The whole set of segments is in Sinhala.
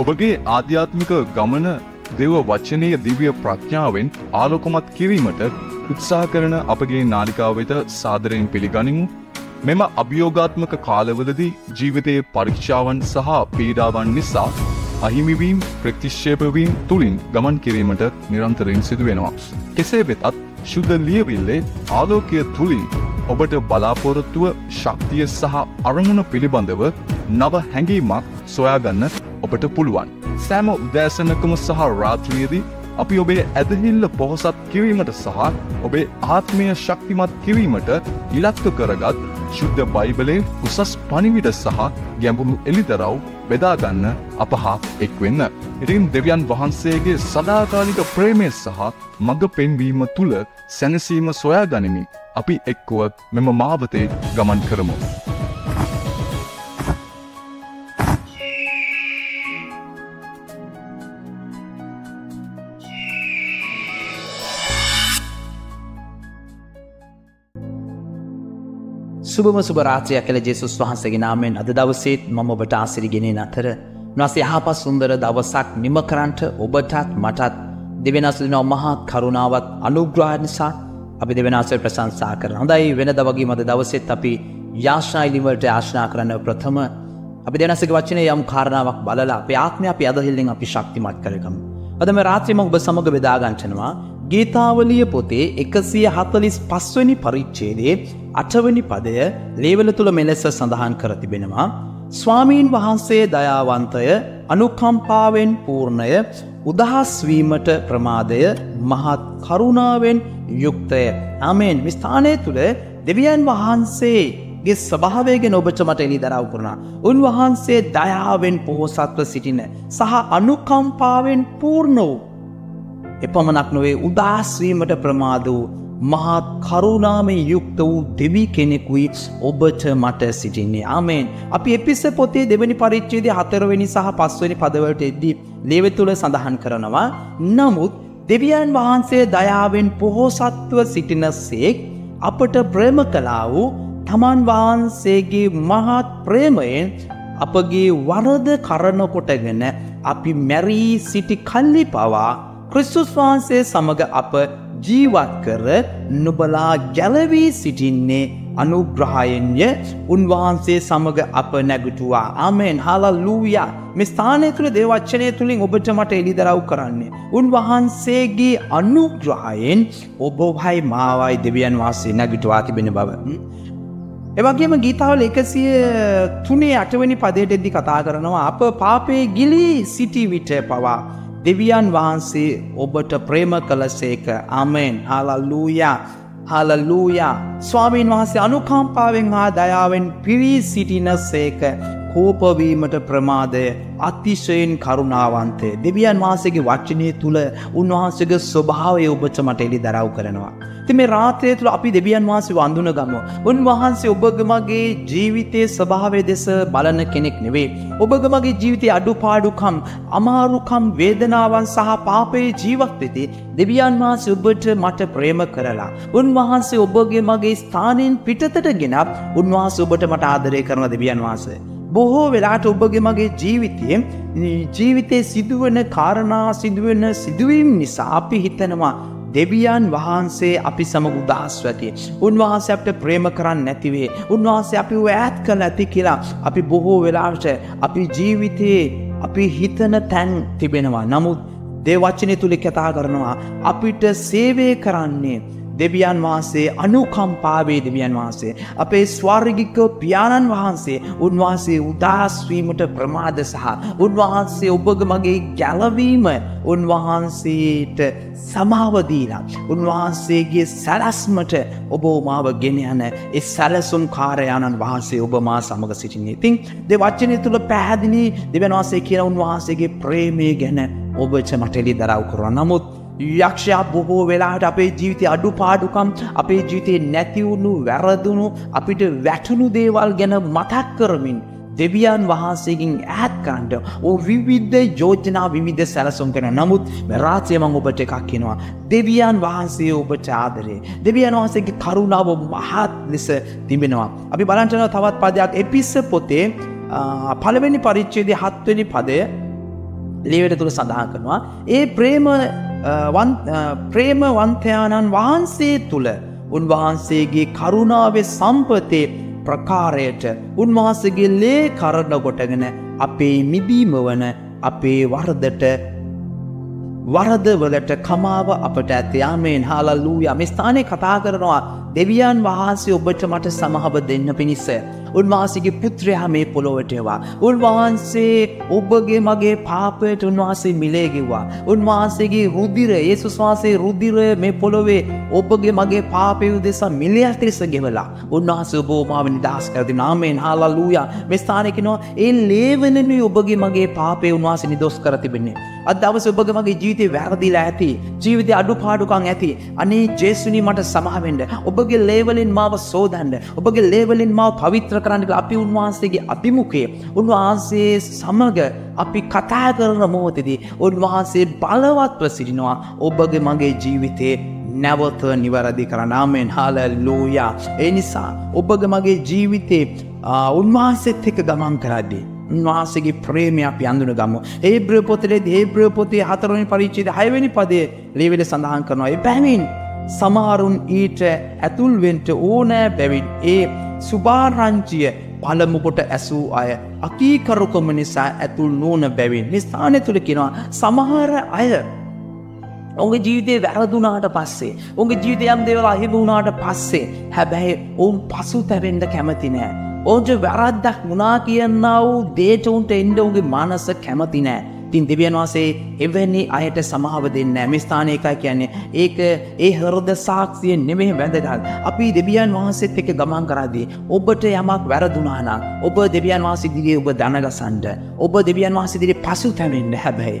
ඔබගේ ආධ්‍යාත්මික ගමන දේව වචනීය දිව්‍ය ප්‍රඥාවෙන් ආලෝකමත් කිරීමට උත්සාහ කරන අපගේ නාලිකාව වෙත සාදරයෙන් පිළිගනිමු. මෙම අභියෝගාත්මක කාලවලදී ජීවිතයේ පරීක්ෂාවන් සහ පීඩාවන් නිසා අහිමි වීම ප්‍රතික්ෂේප වීම තුලින් ගමන් කිරීමට නිරන්තරයෙන් සිදු වෙනවා. කෙසේ වෙතත් සුද්ධ ලියවිල්ලේ ආලෝකය තුලින් ඔබට බලාපොරොත්තුව ශක්තිය සහ අරමුණ පිළිබඳව නව හැඟීමක් සොයා ගන්න ඔබට පුළුවන්. සෑම උදෑසනකම සහ රාත්‍රියේදී අපි ඔබේ ඇදහිල්ල පොහොසත් කිරීමට සහ ඔබේ ආත්මය ශක්තිමත් කිරීමට ඉලක්ක කරගත් සුද්ධ බයිබලයේ උසස් පණිවිඩ සහ ගැඹුරු එළිදරව් බෙදා ගන්න අපහා එක් වෙන්න. ඉතින් දෙවියන් වහන්සේගේ සදාකාලික ප්‍රේමය සහ මඟ පෙන්වීම තුල සැනසීම සොයා ගනිමින් අපි එක්ව මෙම මාවතේ ගමන් කරමු. සුබම සුබ රාත්‍රියක් කියලා ජේසුස් වහන්සේගේ නාමයෙන් අද දවසේත් මම ඔබට ආශිර්වාද ගෙනෙන අතර උන්වහන්සේ යහපත් සුන්දර දවසක් නිම කරන්ට ඔබටත් මටත් දෙවියන් අසු දෙන මහත් කරුණාවත් අනුග්‍රහය නිසා අපි දෙවියන් අසු ප්‍රශංසා කරනවා. හොඳයි, වෙනදා වගේම අද දවසේත් අපි යාශ්නා ඉදින් වලට යාශ්නා කරන ප්‍රථම අපි දෙවියන් අසුගේ වචනේ යම් කාරණාවක් බලලා අපේ ආත්මය අපි අදහිල්ලෙන් අපි ශක්තිමත් කරගමු. අද මේ රාත්‍රියේ මම ඔබ සමග බෙදා ගන්නවා ගීතාවලිය පොතේ 145 වෙනි පරිච්ඡේදයේ 8 වෙනි පදය ලේවල තුල මෙලෙස සඳහන් කර තිබෙනවා. ස්වාමීන් වහන්සේ දයාවන්තය, අනුකම්පාවෙන් පූර්ණය, උදහස් වීමට ප්‍රමාදය, මහත් කරුණාවෙන් යුක්තය. ආමෙන්. මේ ස්ථානයේ තුල දෙවියන් වහන්සේගේ ස්වභාවය ගැන ඔබට මට එළිදරව් කරනවා. උන්වහන්සේ දයාවෙන් පොහොසත්ව සිටින සහ අනුකම්පාවෙන් පූර්ණ වූ එපමණක් නොවේ උදාස්වීමට ප්‍රමාද වූ මහත් කරුණාමය යුක්ත වූ දෙවි කෙනෙකුයි ඔබට මට සිටින්නේ. ආමෙන්. අපි එපිස පොතේ දෙවැනි පරිච්ඡේදයේ 4 වෙනි සහ 5 වෙනි පදවලට එද්දී ලේවි තුල සඳහන් කරනවා. නමුත් දෙවියන් වහන්සේ දයාවෙන් පොහොසත්ව සිටිනසේක් අපට ප්‍රේම කළා වූ තමන් වහන්සේගේ මහත් ප්‍රේමයෙන් අපගේ වරද කරන කොටගෙන අපි මැරී සිටි කල්ලි පවා ක්‍රිස්තුස් වහන්සේ සමග අප ජීවත් කර නුබලා ගැලවී සිටින්නේ අනුග්‍රහයෙන්ය. උන්වහන්සේ සමග අප නැගිටුවා. ආමෙන්. හාලලූයා. මේ ස්ථානයේ තුල දේව වචනය තුලින් ඔබට මට එළිදරව් කරන්නේ උන්වහන්සේගේ අනුග්‍රහයෙන් ඔබවයි මාවයි දෙවියන් වහන්සේ නැගිටුවා තිබෙන බව. එවැගේම ගීතාවල 103 8වෙනි පදයේදී කතා කරනවා අප පාපයේ ගිලී සිටි විට පවා දෙවියන් වහන්සේ ඔබට ප්‍රේම කළසේක. ආමෙන්. හාලලූයා. හාලලූයා. ස්වාමීන් වහන්සේ අනුකම්පාවෙන් හා දයාවෙන් පිරී සිටිනසේක. කෝප වීමට ප්‍රමාදය, අතිශයින් කරුණාවන්තය. දෙවියන් වහන්සේගේ වචනය තුල උන්වහන්සේගේ ස්වභාවය ඔබට මට එළිදරව් කරනවා. ඉතින් මේ රාත්‍රිය තුල අපි දෙවියන් වහන්සේ වඳුනගමු. උන්වහන්සේ ඔබගමගේ ජීවිතයේ ස්වභාවය දෙස බලන කෙනෙක් නෙවෙයි. ඔබගමගේ ජීවිතයේ අඩුපාඩුකම්, අමාරුකම්, වේදනාවන් සහ පාපයේ ජීවත් වෙති දෙවියන් වහන්සේ ඔබට මට ප්‍රේම කරලා උන්වහන්සේ ඔබගමගේ ස්ථානෙන් පිටතට ගෙනත් උන්වහන්සේ ඔබට මට ආදරය කරන දෙවියන් වහන්සේ. බොහෝ වෙලාට ඔබගමගේ ජීවිතයේ සිදුවන කාරණා සිදුවීම් නිසා අපි හිතනවා දෙවියන් වහන්සේ අපි සමග උදාස් ඇති. උන්වහන්සේ අපට ප්‍රේම කරන්නේ නැතිවේ. උන්වහන්සේ අපිව ඈත් කළ ඇති කියලා අපි බොහෝ වෙලාවට අපි ජීවිතේ අපි හිතන තැන් තිබෙනවා. නමුත් දේව වචනේ තුල කතා කරනවා අපිට සේවය කරන්නේ දෙවියන් වහන්සේ, අනුකම්පාවේ දෙවියන් වහන්සේ, අපේ ස්වර්ගික පියාණන් වහන්සේ. උන්වහන්සේ උදාස් වීමට ප්‍රමාද සහ උන්වහන්සේ ඔබගමගේ ගැලවීම උන්වහන්සේට සමාව දීලා උන්වහන්සේගේ සැලැස්මට ඔබමාව ගෙන යන ඒ සැලසුම් කාර්යාණන් වහන්සේ ඔබ මා සමග සිටින්නේ. ඉතින් දේ වචනය තුල පැහැදිලි දෙවියන් වහන්සේ කියන උන්වහන්සේගේ ප්‍රේමය ගැන ඔබට මට එළිදරව් කරනවා. නමුත් යක්ෂයා බොහෝ වෙලාට අපේ ජීවිතයේ අඩුපාඩුකම්, අපේ ජීවිතේ නැති වුණු, වැරදුණු, අපිට වැටුණු දේවල් ගැන මතක් කරමින් දෙවියන් වහන්සේගෙන් ඈත් කරන්න ඕ විවිධ යෝජනා, විවිධ සැලසුම් කරන. නමුත් රාත්‍රියේ මම ඔබට එකක් කියනවා. දෙවියන් වහන්සේ ඔබට ආදරේ, දෙවියන් වහන්සේගේ කරුණාව මහත් ලෙස තිබෙනවා. අපි බලන්න යනවා තවත් පදයක් එපිස්ස පොතේ 1 පරිච්ඡේදයේ 7 පදය ලීවට තුල සඳහන් කරනවා. ඒ ප්‍රේමවන්තයාණන් වහන්සේ තුල උන්වහන්සේගේ කරුණාවේ සම්පතේ ප්‍රකාරයට උන්වහන්සේගේ ලේ කරන කොටගෙන අපේ මිදීම වන අපේ වරදවලට කමාව අපට ඇත. ආමෙන් හාලෙලූයා. මේ ස්ථානයේ කතා කරනවා දෙවියන් වහන්සේ ඔබට මට සමහව දෙන්න පිණිස උන්වහන්සේගේ පුත්‍රයා මේ පොළොවට එවා. උන්වහන්සේ ඔබගේ මගේ පාපයට උන්වහන්සේ මිලේ ගෙවුවා. උන්වහන්සේගේ රුධිරය යේසුස් වහන්සේ රුධිරය මේ පොළොවේ ඔබගේ මගේ පාපය උදෙසා මිලයක් තිස්ස ගෙවලා උන්වහන්සේ ඔබ මාව නිදහස් කර දුන්නා. ආමෙන් හාලෙලූයා. මේ ස්ථානයේ කියනවා ඒ ලේවලනේ ඔබගේ මගේ පාපය උන්වහන්සේ නිදොස් කර තිබෙන්නේ. අද දවසේ ඔබගේ මගේ ජීවිතේ වැරදිලා ඇති. ජීවිතේ අඩුපාඩුකම් ඇති. අනේ ජේසුනි මට සමාව වෙන්න. ඔබගේ ලේවලින් මාව සෝදන්න. ඔබගේ ලේවලින් මාව පවිත්‍ර කරන්න. අපි උන්වහන්සේගේ අභිමුඛයේ උන්වහන්සේ සමග අපි කතා කරන මොහොතේදී උන්වහන්සේ බලවත්ව සිටිනවා ඔබගේ මගේ ජීවිතේ නැවත නිවැරදි කරන්න. ආමෙන් හාලෙලූයා. ඒ නිසා ඔබගේ මගේ ජීවිතේ උන්වහන්සේත් එක්ක ගමන් කරද්දී උන්වහන්සේගේ ප්‍රේමය අපි අඳුන ගමු. ඒබ්‍රය පොතේ ඒබ්‍රය පොතේ 4 වෙනි පරිච්ඡේදයේ 6 වෙනි පදයේ ලීවිල සඳහන් කරනවා. ඒ බැවින් සමහරුන් ඊට ඇතුල්වෙන්ට ඕනෑ බැවින් ඒ සුභාරංචිය පළමුකොට ඇසූ අය අකීකරුකම නිසා ඇතුල් නෝන බැවින්. නිස්ථානය තුළ කෙනවා සමහර අය ඔගේ ජීවිතය වැරදුනාට පස්සේ ඔගේ ජීවිතයම් දෙවල අහිබ වුණාට පස්සේ හැබැයි ඔවුන් පසු තැවෙන්ට කැමති නෑ. ඕජ වැරද්දක් මුනා කියන්න වූ දේටවුන්ට එන්ඩ ඔගේ මානස කැමති නෑ. ඉතින් දෙවියන් වහන්සේ එවැනි අයට සමාව දෙන්නේ නැහැ. මේ ස්ථානයේ එකයි කියන්නේ ඒක ඒ හෘද සාක්ෂිය නෙමෙයි වැදගත්. අපි දෙවියන් වහන්සේත් එක්ක ගමන් කරද්දී ඔබට යමක් වැරදුනා නම් ඔබ දෙවියන් වහන්සේ ඉදිරියේ ඔබ දනගසන්න. ඔබ දෙවියන් වහන්සේ ඉදිරියේ පසුතැවෙන්න. හැබැයි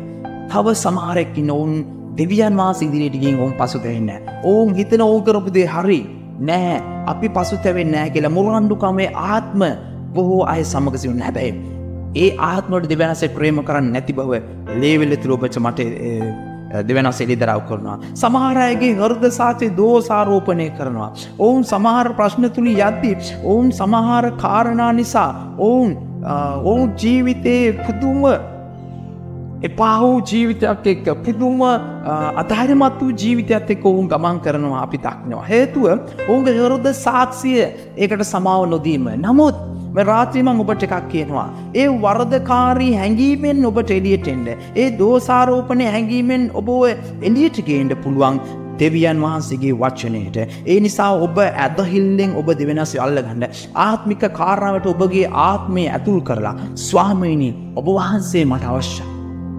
තව සමහරෙක් ඉන්නෝන් දෙවියන් වහන්සේ ඉදිරියට ගිහින් ඕන් පසුතැවෙන්නේ නැහැ. ඕන් හිතන ඕන් කරපු දේ හරි නෑ අපි පසුතැවෙන්නේ නැහැ කියලා මුරණ්ඩුකමේ ආත්ම බොහෝ අය සමග සිටින්න. හැබැයි ඒ ආත්මට දෙවනසේ ප්‍රේම කරන්න නැති බව ලේවල තුල ඔබට මට දෙවනසේ ඉදරව් කරනවා. සමහර අයගේ හෘද සාක්ෂි දෝෂ ආරෝපණය කරනවා. ඔවුන් සමහර ප්‍රශ්න තුල යද්දී ඔවුන් සමහර කාරණා නිසා ඔවුන් ජීවිතේ පුදුම එපා වූ ජීවිතයක් එක්ක පුදුම අධෛර්යමත් වූ ජීවිතයක් එක්ක ඔවුන් ගමන් කරනවා අපි දක්නවා. හේතුව ඔවුන්ගේ හෘද සාක්ෂිය ඒකට සමාව නොදීම. නමුත් මේ රාත්‍රියේ මම ඔබට එකක් කියනවා. ඒ වරදකාරී හැඟීමෙන් ඔබට එළියට එන්න. ඒ දෝෂාරෝපණේ හැඟීමෙන් ඔබ එළියට ගේන්න පුළුවන් දෙවියන් වහන්සේගේ වචනයට. ඒ නිසා ඔබ ඇදහිල්ලෙන් ඔබ දෙවෙනස් අල්ලගන්න. ආත්මික කාරණාවට ඔබගේ ආත්මය ඇතුල් කරලා ස්වාමීනි ඔබ වහන්සේ මට අවශ්‍යයි.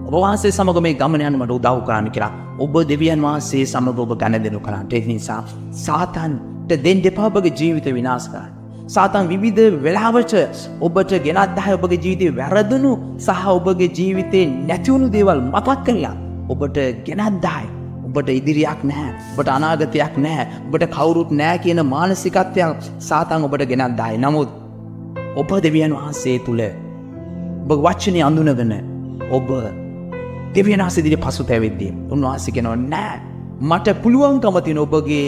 ඔබ වහන්සේ සමග මේ ගමන යන්න මට උදව් කරන්න කියලා. ඔබ දෙවියන් වහන්සේ සමග ඔබ ගනුදෙනු කරන්න. ඒ නිසා සාතන්ට දෙන්න එපා ඔබගේ ජීවිත විනාශ කරන්න. සාතන් විවිධ වෙලාවට ඔබට ගෙනත් දහය ඔබගේ ජීවිතේ වැරදුණු සහ ඔබගේ ජීවිතේ නැතිවුණු දේවල් මතක් කරලා ඔබට ගෙනත් දහයි. ඔබට ඉදිරියක් නැහැ. ඔබට අනාගතයක් නැහැ. ඔබට කවුරුත් නැහැ කියන මානසිකත්වයක් සාතන් ඔබට ගෙනත් දහයි. නමුත් ඔබ දෙවියන් වහන්සේ තුල ඔබ වචනේ අඳුනගෙන ඔබ දෙවියන් වහන්සේ දිහා පසුතැවෙද්දී උන්වහන්සේ කියනවා නෑ මට පුළුවන්කම තියෙන ඔබගේ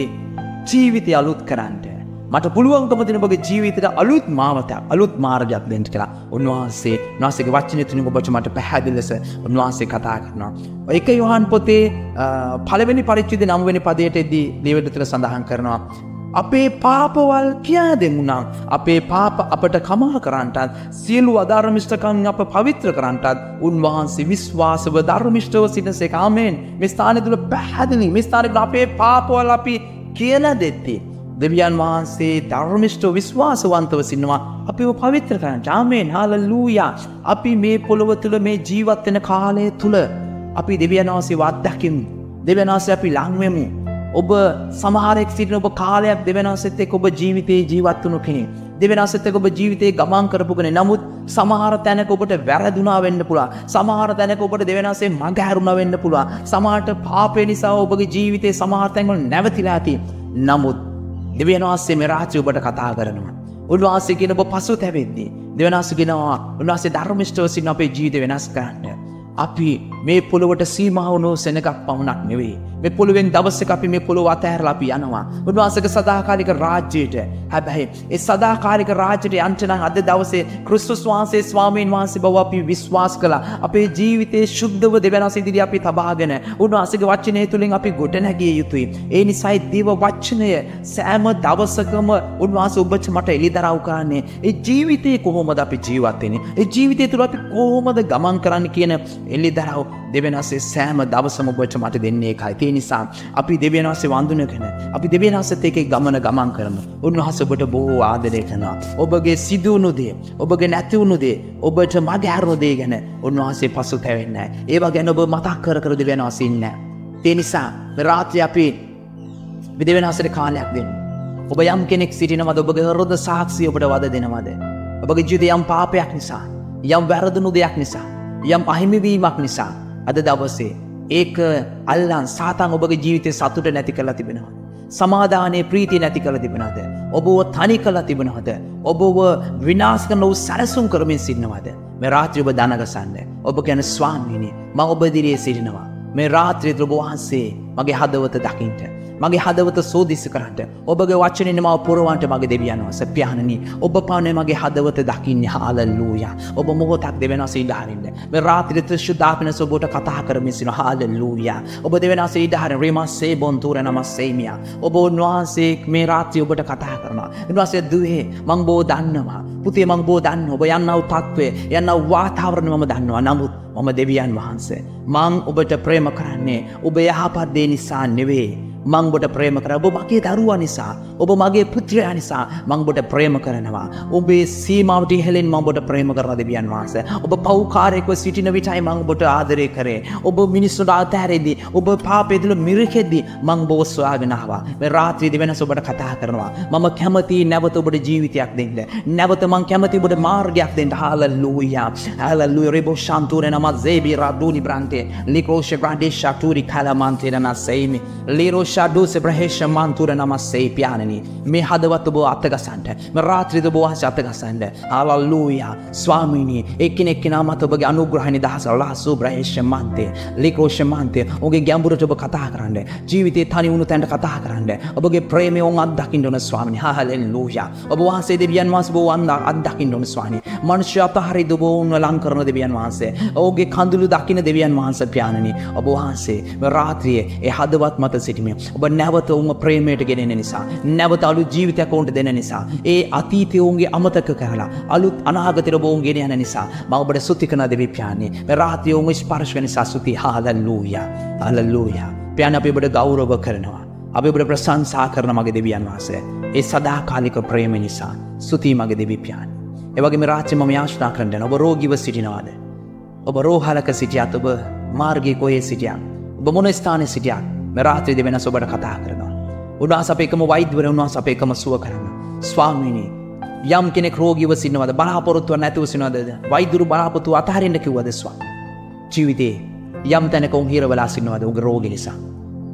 ජීවිතය අලුත් කරන්න. මට පුළුවන්කම තියෙන ඔබගේ ජීවිතයට අලුත් මාවතක් අලුත් මාර්ගයක් දෙන්න කියලා උන්වහන්සේගේ වචනය තුලින් ඔබට මට පැහැදිලි ලෙස උන්වහන්සේ කතා කරනවා. 1 යොහාන් පොතේ 1 වෙනි පරිච්ඡේදයේ 9 වෙනි පදයටදී දේවදූතලා සඳහන් කරනවා අපේ පාපවල් කියා දෙමු නම් අපේ පාප අපට කමා කරන්නටත් සියලු අධර්මිෂ්ඨකම් අප පවිත්‍ර කරන්නටත් උන්වහන්සේ විශ්වාසව ධර්මිෂ්ඨව සිටසේක. ආමෙන්. මේ ස්ථානය තුල පැහැදිලි මේ ස්ථානයේ අපේ පාපවල් අපි කියලා දෙද්දී දෙවියන් වහන්සේ ධර්මිෂ්ඨ විශ්වාසවන්තව සිටිනවා අපිව පවිත්‍ර කරන්න. ආමෙන්. හාලෙලූයා. අපි මේ පොළොව තුල මේ ජීවත් වෙන කාලය තුල අපි දෙවියන් වහන්සේව අත්දකිමු. දෙවියන් වහන්සේ අපි ලං වෙමු. ඔබ සමහරෙක් සිටින ඔබ කාලයක් දෙවියන් වහන්සේත් එක්ක ඔබ ජීවිතේ ජීවත් වුණු කෙනෙක්. දෙවියන් වහන්සේත් එක්ක ඔබ ජීවිතේ ගමන් කරපු කෙනෙක්. නමුත් සමහර තැනක ඔබට වැරදුනා වෙන්න පුළුවන්. සමහර තැනක ඔබට දෙවියන් වහන්සේ මඟ හැරුණා වෙන්න පුළුවන්. සමහරට පාපේ නිසා ඔබගේ ජීවිතේ සමහර තැන්වල නැවතිලා තියෙනවා. නමුත් දෙවියන් වහන්සේ මේ රාත්‍රියේ ඔබට කතා කරනවා. උන්වහන්සේ කියන ඔබ පසුතැවෙද්දී දෙවියන් වහන්සේ කියනවා උන්වහන්සේ ධර්මිෂ්ඨව සිටින අපේ ජීවිත වෙනස් කරන්න. අපි මේ පොළොවට සීමා වුණු සෙනඟක් පමණක් නෙවෙයි. මෙපොළුවෙන් දවසක අපි මේ පොළොව අතහැරලා අපි යනවා. උන්වහන්සේගේ සදාකාලික රාජ්‍යයට. හැබැයි ඒ සදාකාලික රාජ්‍යයට යන්න නම් අද දවසේ ක්‍රිස්තුස් වහන්සේ ස්වාමීන් වහන්සේ බව අපි විශ්වාස කළා. අපේ ජීවිතයේ ශුද්ධව දෙවනස ඉදිරිය අපි තබාගෙන උන්වහන්සේගේ වචනය තුලින් අපි ගොඩ නැගිය යුතුයි. ඒ නිසායි දේව වචනය සෑම දවසකම උන්වහන්සේ ඔබට මට එළිදරව් කරන්නේ. ඒ ජීවිතේ කොහොමද අපි ජීවත් වෙන්නේ? ඒ ජීවිතය තුල අපි කොහොමද ගමන් කරන්න කියන එළිදරව් දෙවනසේ සෑම දවසම ඔබට මට දෙන්නේ එකයි. නිසා අපි දෙවියන් වහන්සේ වඳුනගෙන අපි දෙවියන් වහන්සේත් එක්ක ගමන ගමන් කරමු. උන්වහන්සේ ඔබට බොහෝ ආදරය කරනවා. ඔබගේ සිදුණු දේ, ඔබගේ නැතිවුණු දේ, ඔබට මගේ ආරෝ දේ ගැන උන්වහන්සේ පසුතැවෙන්නේ නැහැ. ඒවා ගැන ඔබ මතක් කර කර දෙවියන් වහන්සේ ඉන්නේ නැහැ. ඒ නිසා මේ රාත්‍රිය අපි දෙවියන් වහන්සේට කාලයක් දෙන්න. ඔබ යම් කෙනෙක් සිටිනවද ඔබගේ හෘද සාක්ෂිය ඔබට වද දෙනවද? ඔබගේ ජීවිතේ යම් පාපයක් නිසා, යම් වැරදුණු දෙයක් නිසා, යම් අහිමිවීමක් නිසා අද දවසේ ඒක අල්ලන් සාතන් ඔබගේ ජීවිතේ සතුට නැති කරලා තිබෙනවා. සමාදානයේ ප්‍රීතිය නැති කරලා තිබෙනවද? ඔබව තනි කරලා තිබෙනවද? ඔබව විනාශ කරන උසරසුම් කරමින් සිටිනවද? මේ රාත්‍රිය ඔබ දනගසන්න. ඔබ කියන ස්වාමීනි මම ඔබ දිරියේ සිටිනවා. මේ රාත්‍රිය ඔබ වහන්සේ මගේ හදවත දකින්න. මගේ හදවත සෝදිසි කරන්න. ඔබගේ වචනින් මාව පුරවන්න මගේ දෙවියන් වහන්සේ පියාණනි. ඔබ පානේ මගේ හදවත දකින්න. හාලෙලූයා. ඔබ මොහොතක් දෙවියන් වහන්සේ ඉඳහරින්න. මේ රාත්‍රියේ ත්‍රිශුද්ධාපන සෝබෝට කතා කරමින් සින හාලෙලූයා. ඔබ දෙවියන් වහන්සේ ඉඳහරින් රීමාසේ බොන්තුර නමස්සේමියා. ඔබ උන්වහන්සේ මේ රාත්‍රිය ඔබට කතා කරනවා. උන්වහන්සේ දුවේ මම බෝ දන්නවා. පුතේ මම බෝ දන්නවා. ඔබ යන්නව තත්වය, යන්නව වාතාවරණය මම දන්නවා. නමුත් මම දෙවියන් වහන්සේ මම ඔබට ප්‍රේම කරන්නේ ඔබ යහපත් දේ නිසා නෙවෙයි. මංබොට ප්‍රේම කර ඔබ මගේ දරුවා නිසා, ඔබ මගේ පුත්‍රයා නිසා මංබොට ප්‍රේම කරනවා. ඔබේ සීමාවට ඉහළින් මංබොට ප්‍රේම කරන දෙවියන් වහන්සේ. ඔබ පෞකාරයකව සිටින විටයි මංබොට ආදරය කරේ. ඔබ මිනිස්සුන්ට ආතහැරෙද්දී, ඔබ පාපයේදී මිරිකෙද්දී මංබෝ සොයාගෙන ආවා. මේ රාත්‍රියේ දෙවෙනස ඔබට කතා කරනවා. මම කැමති නැවත ඔබට ජීවිතයක් දෙන්න. නැවත මං කැමති ඔබට මාර්ගයක් දෙන්න. හාලෙලූයා. හාලෙලූයා. රෙබෝ ශාන්තුරේ නමස්සේබි රාදුනි බ්‍රාන්තේ. ලිකෝෂේ බ්‍රාන්දේශ ශාතුරි කලමන්තේ නනසෙයිමි. ලීරෝ ශාඩෝසේ ප්‍රහේෂ මන්තුර නමස්සේ පියාණනි. මේ හදවත් ඔබ අතගසන්න. මේ රාත්‍රියේ ඔබ වහන්සේ අතගසන්න. හාලෙලූයා. ස්වාමීනි එක්කෙනෙක් කෙනා මත ඔබගේ අනුග්‍රහණි දහස ලහසු ප්‍රහේෂ මන්තේ ලිකෝෂ මන්තේ ඔබගේ ගැඹුරට ඔබ කතා කරන්න. ජීවිතේ තනි වුණු තැනට කතා කරන්න. ඔබගේ ප්‍රේමය ඔන් අත්දකින්න ඕන ස්වාමීනි. හාලෙලූයා. ඔබ වහන්සේ දෙවියන් වහන්සේ ඔබ අත්දකින්න ඕන ස්වාමීනි. මනුෂ්‍ය අතහරිද ඔබ ලං කරන දෙවියන් වහන්සේ. ඔබගේ කඳුළු දකින්න දෙවියන් වහන්සේ පියාණනි. ඔබ වහන්සේ මේ රාත්‍රියේ ඒ හදවත් මත සිටීම ඔබ නැවත උම ප්‍රේමයට ගෙනෙන නිසා, නැවත අලුත් ජීවිතයක් උන්ට දෙන නිසා, ඒ අතීතය උන්ගේ අමතක කරලා අලුත් අනාගතයට ඔබ උන් ගෙන යන නිසා මම ඔබට ස්තුති කරන දෙවි පියාණනි. මේ රාත්‍රිය උන් ස්පර්ශ වෙන නිසා ස්තුති. හාලෙලූයා. හාලෙලූයා. පියාණන් අපි ඔබට ගෞරව කරනවා. අපි ඔබට ප්‍රශංසා කරන මගේ දෙවියන් වහන්සේ. ඒ සදාකාලික ප්‍රේම නිසා ස්තුති මගේ දෙවි පියාණනි. ඒ වගේම රාත්‍රියේ මම යාචනා කරන්න ඔබ රෝගීව සිටිනවාද? ඔබ රෝහලක සිටියත්, ඔබ මාර්ගයේ කොහේ සිටියත්, ඔබ මොන ස්ථානයේ සිටියත් මේ රාත්‍රියේ දෙවෙනස ඔබට කතා කරනවා. උන්වහන්සේ අපේ එකම වෛද්‍යවරයා, උන්වහන්සේ අපේ එකම සුව කරනවා. ස්වාමීනි යම් කෙනෙක් රෝගීව සිටිනවද, බලාපොරොත්තුවක් නැතුව සිටිනවද, වෛද්‍යුරු බලාපොරොත්තු අතහරින්න කිව්වද ස්වාමී? ජීවිතේ යම් තැනක උන් හිරවලා සිටිනවද උගේ රෝගී නිසා?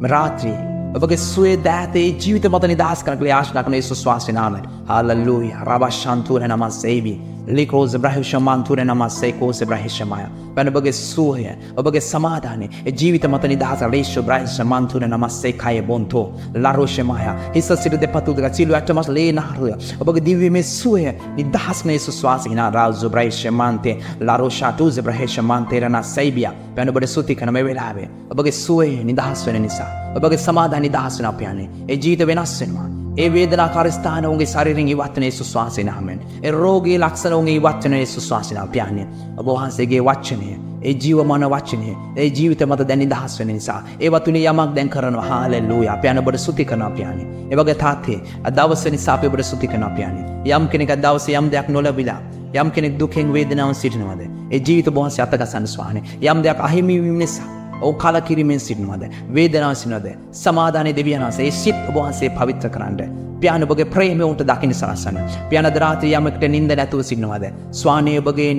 මේ රාත්‍රියේ ඔබගේ සුවේ දාතේ ජීවිත මත නිදහස් කරන කියලා ආශිර්වාද කරන යේසුස් වහන්සේ නාමයෙන්. හාලෙලූයා. රබෂන්තුර නමස්සේවි ලිකෝස බ්‍රහේෂමන්තුර නමස්සේ කෝස බ්‍රහේෂමය. වනබගේ සුවය, ඔබගේ සමාදානය, ඒ ජීවිත මත නිදහස. ලේෂ බ්‍රහේෂමන්තුර නමස්සේ කය බොන්තෝ ලාරෝෂමය. හිස සිට දෙපතු දෙක සිළු ඇටමස් ලේනහරය. ඔබගේ දිව්‍යමය සුවය නිදහස් නේ යේසුස් වහන්සේ නා රාජ බ්‍රහේෂමන්තේ ලාරෝෂාතුස බ්‍රහේෂමන්තේ නසේබිය. වනබගේ සුති කරන මේ වෙලාවේ ඔබගේ සුවය නිදහස් වෙන නිසා, ඔබගේ සමාදානය නිදහස් වෙන අපයන්නේ. ඒ ජීවිත වෙනස් වෙනවා. ඒ වේදනාකාර ස්ථාන උන්ගේ ශරීරයෙන් ඉවත් වෙන යේසුස් වහන්සේ නාමයෙන්. ඒ රෝගී ලක්ෂණ උන්ගේ ඉවත් වෙන යේසුස් වහන්සේ නාමයෙන්. ඔබ වහන්සේගේ වචනය, ඒ ජීවමාන වචනය, ඒ ජීවිත මත දැන් නිදහස් වෙන නිසා ඒව තුනේ යමක් දැන් කරනවා. හාලෙලූයා. අපයන් ඔබට ස්තුති කරනවා අපයන්නේ. ඒ වගේ තාත්තේ අදවස නිසා අපි ඔබට ස්තුති කරනවා අපයන්නේ. යම් කෙනෙක් අදවස යම් දෙයක් නොලැබිලා, යම් කෙනෙක් දුකෙන් වේදනාවෙන් සිටිනවද, ඒ ජීවිත ඔබ වහන්සේ අතගසන්න ස්වාමීනි. යම් දෙයක් අහිමි වීම නිසා ඔව් කලකිරීමෙන් සිටිනවද, වේදනාවෙන් සිටිනවද, සමාදානයේ දෙවියන් වහන්සේ සිත් ඔබ වහන්සේ පවිත්‍ර කරන්න. පියාණන් ඔබගේ ප්‍රේමය උන්ට දකින්න සලසන. පියාණන් රාත්‍රියේ යමකට නිින්ද නැතුව සිටිනවද, ස්වාමී ඔබගේ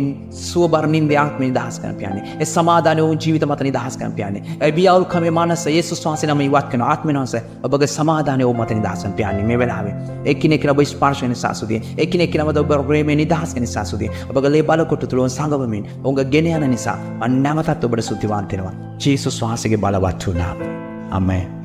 සුවබර නිින්ද ආත්මය නිදහස් කරන පියාණන්. ඒ සමාදානයේ උන් ජීවිත මත නිදහස් කරන පියාණන්. ඒ බියාවුල් කමේ මානස යේසුස් වහන්සේ නම ඉවත් කරන ආත්මනස ඔබගේ සමාදානයේ උන් මත නිදහස් කරන පියාණන්. මේ වෙලාවේ එක්කෙනෙක් ඔබ ස්පර්ශ වෙන සාසුදී, එක්කෙනෙක් ඔබ ප්‍රේමයෙන් නිදහස් කරන සාසුදී, ඔබගේ ලේ බලකොට තුලන් සංගමමින් උන්ගේ ගෙන යන නිසා මම නැවතත් ඔබට සුතිවාන් වෙනවා. ජේසුස් වහන්සේගේ බලවත් වුණා. आमीन।